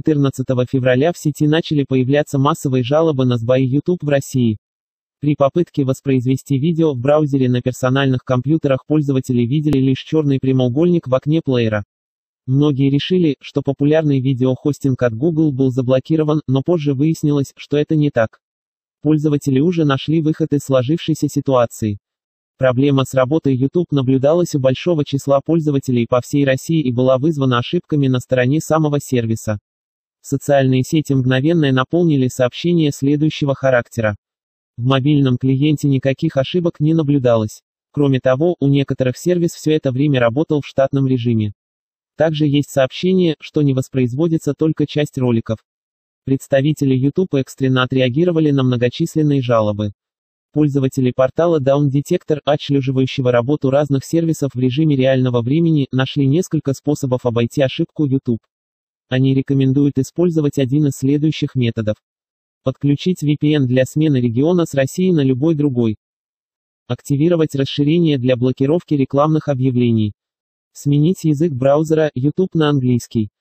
14 февраля в сети начали появляться массовые жалобы на сбои YouTube в России. При попытке воспроизвести видео в браузере на персональных компьютерах пользователи видели лишь черный прямоугольник в окне плеера. Многие решили, что популярный видеохостинг от Google был заблокирован, но позже выяснилось, что это не так. Пользователи уже нашли выход из сложившейся ситуации. Проблема с работой YouTube наблюдалась у большого числа пользователей по всей России и была вызвана ошибками на стороне самого сервиса. Социальные сети мгновенно наполнили сообщения следующего характера. В мобильном клиенте никаких ошибок не наблюдалось. Кроме того, у некоторых сервис все это время работал в штатном режиме. Также есть сообщение, что не воспроизводится только часть роликов. Представители YouTube экстренно отреагировали на многочисленные жалобы. Пользователи портала DownDetector, отслеживающего работу разных сервисов в режиме реального времени, нашли несколько способов обойти ошибку YouTube. Они рекомендуют использовать один из следующих методов. Подключить VPN для смены региона с России на любой другой. Активировать расширение для блокировки рекламных объявлений. Сменить язык браузера YouTube на английский.